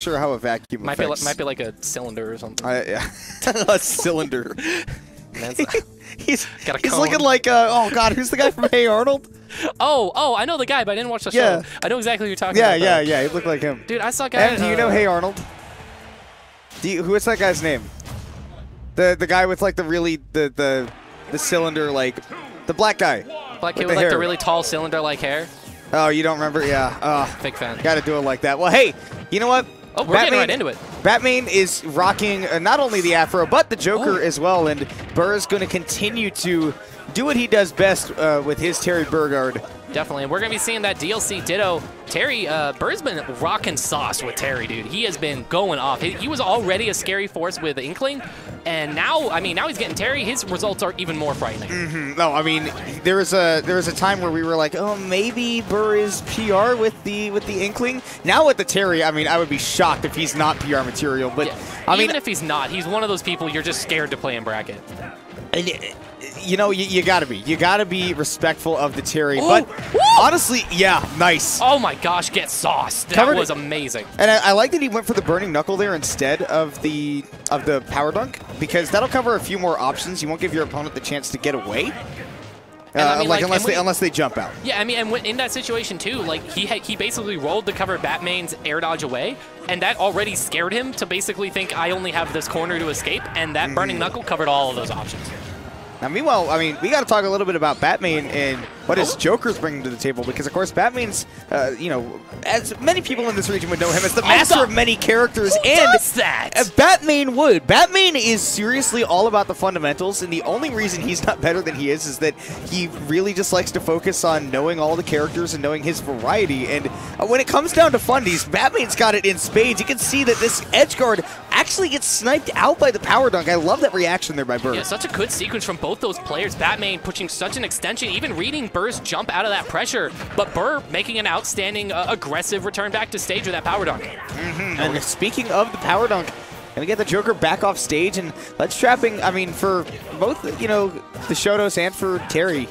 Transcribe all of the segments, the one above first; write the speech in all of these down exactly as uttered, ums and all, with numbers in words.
sure how a vacuum might affects. Be like, might be like a cylinder or something. I, yeah, a cylinder. Man's not... He's, he's looking like, uh, oh god, who's the guy from Hey Arnold? Oh, oh, I know the guy, but I didn't watch the yeah. show. I know exactly who you're talking yeah, about. Yeah, yeah, yeah, he looked like him. Dude, I saw a guy. And do you uh, know Hey Arnold? Do you, who is that guy's name? The the guy with like the really, the, the, the cylinder, like, the black guy. Black kid with, with like hair. The really tall cylinder-like hair. Oh, you don't remember? Yeah. Oh, big fan. Gotta do it like that. Well, hey, you know what? Oh, we're Batmayne, getting right into it. Batmayne is rocking uh, not only the afro, but the Joker oh. as well, and Burr is going to continue to do what he does best uh, with his Terry Burgard. Definitely, and we're going to be seeing that D L C Ditto. Terry, uh, Burr's been rocking sauce with Terry, dude. He has been going off. He, he was already a scary force with Inkling, and now, I mean, now he's getting Terry. His results are even more frightening. Mm-hmm. No, I mean, there was a there was a time where we were like, oh, maybe Burr is P R with the with the Inkling. Now with the Terry, I mean, I would be shocked if he's not P R material. But yeah. I mean, even if he's not, he's one of those people you're just scared to play in bracket. And it, you know, you, you gotta be. You gotta be respectful of the Terry. Ooh. But Woo! honestly, yeah, nice. Oh my gosh, get sauced. That Covered was it. amazing. And I, I like that he went for the Burning Knuckle there instead of the of the Power Dunk, because that'll cover a few more options. You won't give your opponent the chance to get away. Uh, I mean, like, like, unless they we, unless they jump out. Yeah, I mean, and in that situation too, like he had, he basically rolled the cover Batmayne's air dodge away, and that already scared him to basically think I only have this corner to escape, and that mm-hmm. Burning Knuckle covered all of those options. Now, meanwhile, I mean, we got to talk a little bit about Batmayne and what his Joker's bringing to the table, because, of course, Batmayne's, uh, you know, as many people in this region would know him as the master of many characters. Who and does that? Batmayne would. Batmayne is seriously all about the fundamentals, and the only reason he's not better than he is is that he really just likes to focus on knowing all the characters and knowing his variety. And uh, when it comes down to fundies, Batmayne's got it in spades. You can see that this edgeguard actually gets sniped out by the Power Dunk. I love that reaction there by Burr. Yeah, such a good sequence from both. Both those players, Batmayne pushing such an extension, even reading Burr's jump out of that pressure, but Burr making an outstanding uh, aggressive return back to stage with that Power Dunk. Mm-hmm. And speaking of the Power Dunk, gonna get the Joker back off stage, and let's trapping, I mean, for both, you know, the Shotos and for Terry,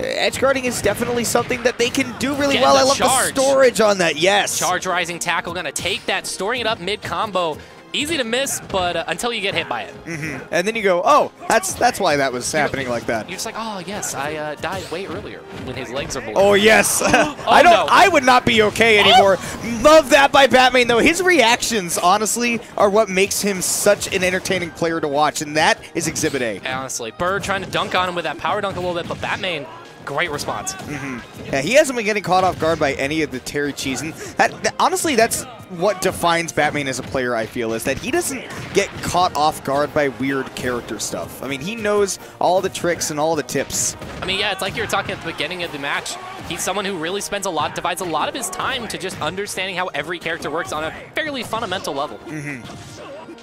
edge guarding is definitely something that they can do really Get well. I love charge. the storage on that, yes. Charge Rising Tackle, gonna take that, storing it up mid-combo. Easy to miss, but uh, until you get hit by it. Mm-hmm. And then you go, oh, that's that's why that was happening like that. You're just like, oh, yes, I uh, died way earlier when his legs are blown. Oh, yes. oh, I don't. No. I would not be okay anymore. Oh. Love that by Batmayne, though. His reactions, honestly, are what makes him such an entertaining player to watch, and that is Exhibit A. Honestly, Burr trying to dunk on him with that Power Dunk a little bit, but Batmayne... great response. Mm-hmm. Yeah, he hasn't been getting caught off guard by any of the Terry cheese, and that, that, honestly, that's what defines Batmayne as a player, I feel, is that he doesn't get caught off guard by weird character stuff. I mean, he knows all the tricks and all the tips. I mean, yeah, it's like you were talking at the beginning of the match. He's someone who really spends a lot, divides a lot of his time to just understanding how every character works on a fairly fundamental level. Mm-hmm.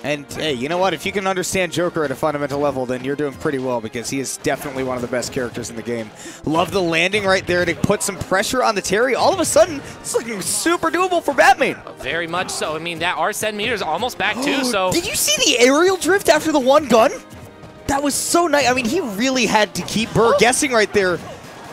And, hey, you know what? If you can understand Joker at a fundamental level, then you're doing pretty well, because he is definitely one of the best characters in the game. Love the landing right there to put some pressure on the Terry. All of a sudden, it's looking super doable for Batmayne. Very much so. I mean, that Arsene meter is almost back, too, so... Did you see the aerial drift after the one gun? That was so nice. I mean, he really had to keep Burr oh. guessing right there.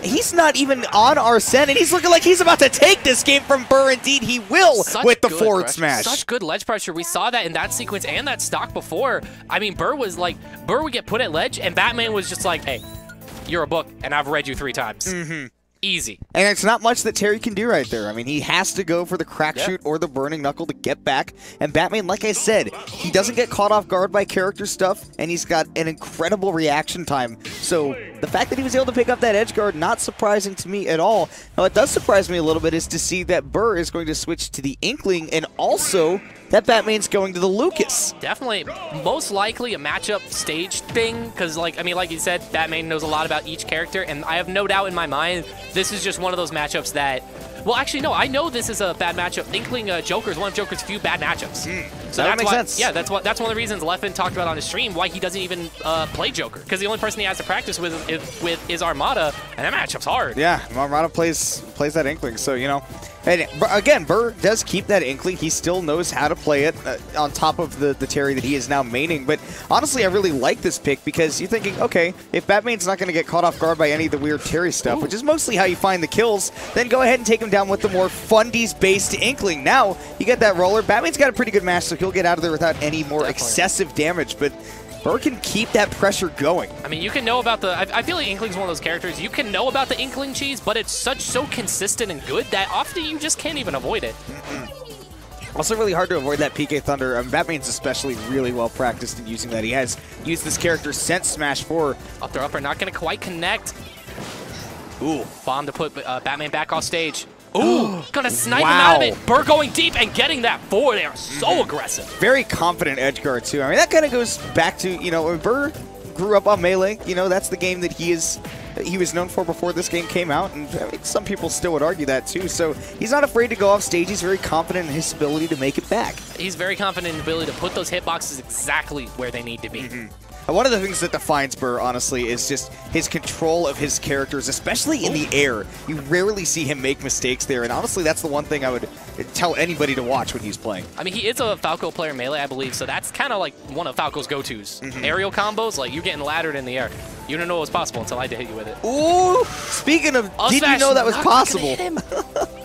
He's not even on Arsene, and he's looking like he's about to take this game from Burr. Indeed, he will Such with the forward pressure. smash. Such good ledge pressure. We saw that in that sequence and that stock before. I mean, Burr was like, Burr would get put at ledge, and Batmayne was just like, hey, you're a book, and I've read you three times. Mm-hmm. Easy. And it's not much that Terry can do right there. I mean, he has to go for the crack yep. shoot or the Burning Knuckle to get back. And Batmayne, like I said, he doesn't get caught off guard by character stuff, and he's got an incredible reaction time. So the fact that he was able to pick up that edge guard, not surprising to me at all. Now, what does surprise me a little bit is to see that Burr is going to switch to the Inkling, and also that Batmayne's going to the Lucas. Definitely, most likely a matchup stage thing, because, like, I mean, like you said, Batmayne knows a lot about each character, and I have no doubt in my mind this is just one of those matchups that... Well, actually, no, I know this is a bad matchup. Inkling uh, Joker is one of Joker's few bad matchups. Mm, so that that's makes why, sense. Yeah, that's, what, that's one of the reasons Leffen talked about on his stream why he doesn't even uh, play Joker, because the only person he has to practice with is, with is Armada, and that matchup's hard. Yeah, Armada plays, plays that Inkling, so, you know... And again, Burr does keep that Inkling. He still knows how to play it uh, on top of the, the Terry that he is now maining. But honestly, I really like this pick because you're thinking, okay, if Batmayne's not going to get caught off guard by any of the weird Terry stuff, Ooh. which is mostly how you find the kills, then go ahead and take him down with the more fundies-based Inkling. Now, you get that roller. Batmayne's got a pretty good match, so he'll get out of there without any more Definitely. excessive damage. But Burr can keep that pressure going. I mean, you can know about the... I, I feel like Inkling's one of those characters. You can know about the Inkling cheese, but it's such so consistent and good that often you just can't even avoid it. Mm-mm. Also really hard to avoid that P K Thunder. Um, Batmayne's especially really well practiced in using that. He has used this character since Smash four. Up there, up there, not going to quite connect. Ooh, bomb to put uh, Batmayne back off stage. Ooh, gonna snipe wow. him out of it. Burr going deep and getting that four. They are so mm-hmm. aggressive. Very confident edge guard too. I mean, that kind of goes back to, you know, Burr grew up on Melee. You know, that's the game that he is, he was known for before this game came out, and I mean, some people still would argue that too. So he's not afraid to go off stage. He's very confident in his ability to make it back. He's very confident in his ability to put those hitboxes exactly where they need to be. Mm-hmm. One of the things that defines Burr, honestly, is just his control of his characters, especially in the air. You rarely see him make mistakes there, and honestly, that's the one thing I would tell anybody to watch when he's playing. I mean, he is a Falco player in Melee, I believe, so that's kind of like one of Falco's go-tos. Mm-hmm. Aerial combos, like you're getting laddered in the air. You didn't know it was possible until I had to hit you with it. Ooh! Speaking of, I'll did you know that was possible?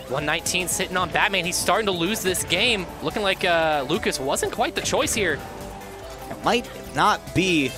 one nineteen sitting on Batmayne. He's starting to lose this game. Looking like uh, Lucas wasn't quite the choice here. It might not be.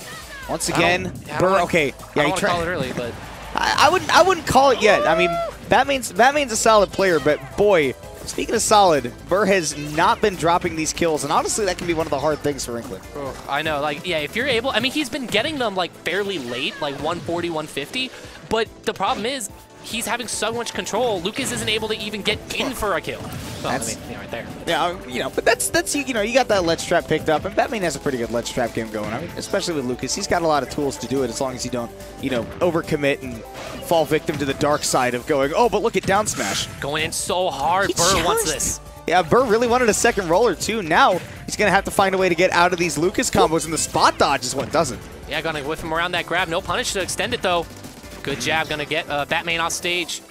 Once again, Burr. Okay, yeah, I don't want to call it early, but I, I wouldn't. I wouldn't call it yet. I mean, Batmayne's Batmayne's a solid player, but boy, speaking of solid, Burr has not been dropping these kills, and honestly, that can be one of the hard things for Inkling. Oh, I know, like yeah, if you're able, I mean, he's been getting them like fairly late, like one forty, one fifty, but the problem is he's having so much control. Lucas isn't able to even get in for a kill. Well, that's, I mean, yeah, right there. Yeah, you know, but that's that's you know, you got that ledge trap picked up, and Batmayne has a pretty good ledge trap game going. I mean, especially with Lucas, he's got a lot of tools to do it as long as you don't, you know, overcommit and fall victim to the dark side of going. Oh, but look at down smash. Going in so hard. He Burr wants this. Yeah, Burr really wanted a second roller too. Now he's gonna have to find a way to get out of these Lucas combos, and the spot dodge is what doesn't. Yeah, gonna whiff him around that grab. No punish to extend it though. Good jab, gonna get uh, Batmayne off stage.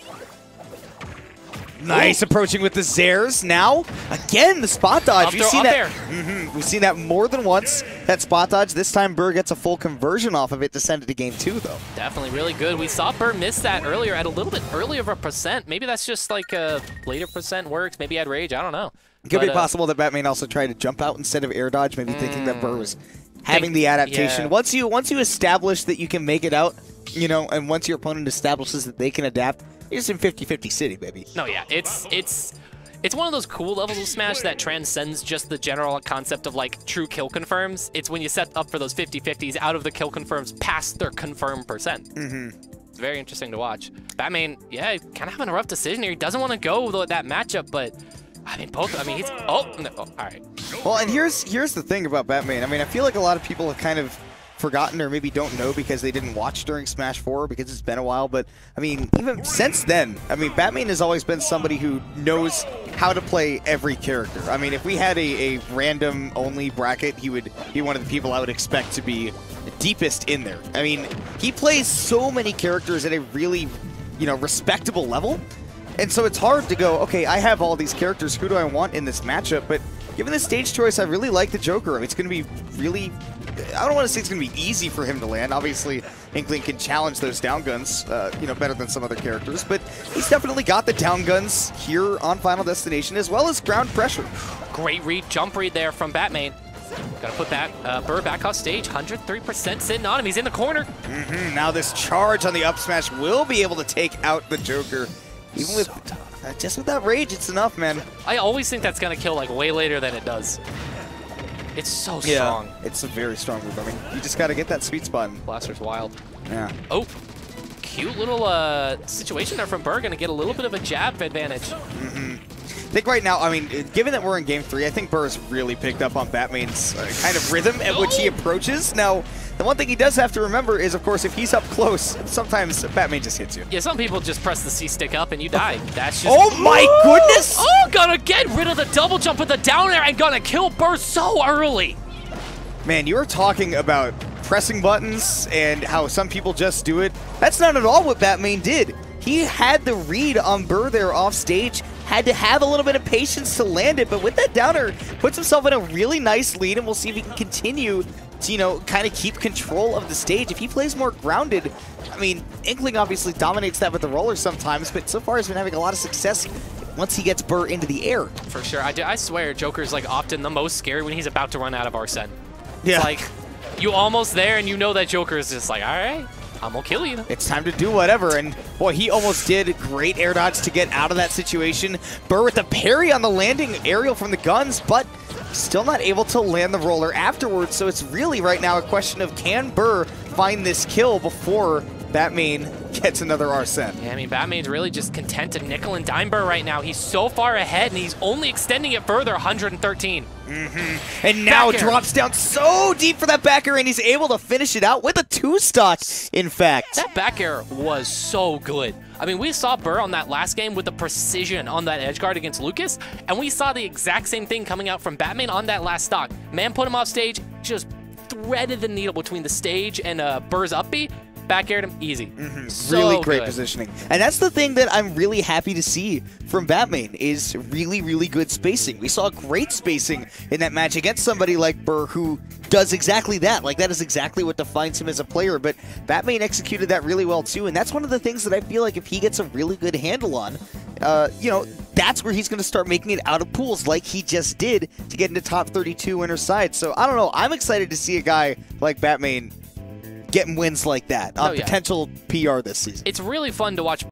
Nice Ooh. approaching with the Zares. Now, again, the spot dodge. We've seen that. Mm-hmm. We've seen that more than once. That spot dodge. This time, Burr gets a full conversion off of it to send it to game two, though. Definitely really good. We saw Burr miss that earlier at a little bit earlier of a percent. Maybe that's just like a later percent works. Maybe at rage. I don't know. It could but, be uh, possible that Batmayne also tried to jump out instead of air dodge, maybe mm, thinking that Burr was having think, the adaptation. Yeah. Once you once you establish that you can make it out, you know, and once your opponent establishes that they can adapt. It's in fifty fifty City, baby. No, yeah, it's it's it's one of those cool levels of Smash that transcends just the general concept of like true kill confirms. It's when you set up for those fifty fifties out of the kill confirms past their confirmed percent. Mm-hmm. It's very interesting to watch. Batmayne, yeah, kind of having a rough decision here. He doesn't want to go with that matchup, but I mean, both. I mean, he's oh, no, oh, all right. Well, and here's here's the thing about Batmayne. I mean, I feel like a lot of people have kind of forgotten or maybe don't know because they didn't watch during Smash four because it's been a while, but I mean, even since then, I mean, Batmayne has always been somebody who knows how to play every character. I mean, if we had a, a random only bracket, he would be one of the people I would expect to be deepest in there. I mean, he plays so many characters at a really, you know, respectable level, and so it's hard to go, okay, I have all these characters, who do I want in this matchup? But given the stage choice, I really like the Joker. I mean, it's going to be really... I don't want to say it's going to be easy for him to land. Obviously, Inkling can challenge those down guns, uh, you know, better than some other characters. But he's definitely got the down guns here on Final Destination, as well as ground pressure. Great read, jump read there from Batmayne. Got to put that uh, Burr back off stage. one hundred three percent sitting on him. He's in the corner. Mm-hmm. Now this charge on the up smash will be able to take out the Joker. Even with so uh, just with that rage, it's enough, man. I always think that's going to kill like way later than it does. It's so yeah, strong. It's a very strong move. I mean, you just got to get that sweet spot. Blaster's wild. Yeah. Oh, cute little uh, situation there from Burr. Going to get a little bit of a jab advantage. Mm-hmm. I think right now, I mean, given that we're in game three, I think Burr's really picked up on Batmayne's uh, kind of rhythm at which he approaches. Now, the one thing he does have to remember is, of course, if he's up close, sometimes Batmayne just hits you. Yeah, some people just press the C-stick up and you die. That's just... Oh my goodness! Oh, gonna get rid of the double jump with the down air and gonna kill Burr so early! Man, you were talking about pressing buttons and how some people just do it. That's not at all what Batmayne did. He had the read on Burr there off stage. had to have a little bit of patience to land it, but with that downer, puts himself in a really nice lead, and we'll see if he can continue to, you know, kind of keep control of the stage. If he plays more grounded, I mean, Inkling obviously dominates that with the roller sometimes, but so far he's been having a lot of success once he gets Burr into the air. For sure. I, do, I swear, Joker's like often the most scary when he's about to run out of Arsene. Yeah. It's like, you almost there, and you know that Joker is just like, all right, I'm going to kill you. It's time to do whatever, and boy, he almost did. Great air dodge to get out of that situation. Burr with the parry on the landing, aerial from the guns, but still not able to land the roller afterwards, so it's really right now a question of can Burr find this kill before Batmayne gets another Arsene. Yeah, I mean, Batmayne's really just content to nickel and dime Burr right now. He's so far ahead, and he's only extending it further, one hundred thirteen. Mm-hmm. And now drops down so deep for that back air, and he's able to finish it out with a two-stock, in fact. That back air was so good. I mean, we saw Burr on that last game with the precision on that edge guard against Lucas, and we saw the exact same thing coming out from Batmayne on that last stock. Man put him off stage, just threaded the needle between the stage and uh, Burr's upbeat. Back aired him easy. Mm-hmm. So really great good. Positioning. And that's the thing that I'm really happy to see from Batmayne is really, really good spacing. We saw great spacing in that match against somebody like Burr who does exactly that. Like, that is exactly what defines him as a player, but Batmayne executed that really well too, and that's one of the things that I feel like if he gets a really good handle on, uh, you know, that's where he's going to start making it out of pools like he just did to get into top thirty-two winner side. So, I don't know. I'm excited to see a guy like Batmayne getting wins like that on oh, yeah. potential P R this season. It's really fun to watch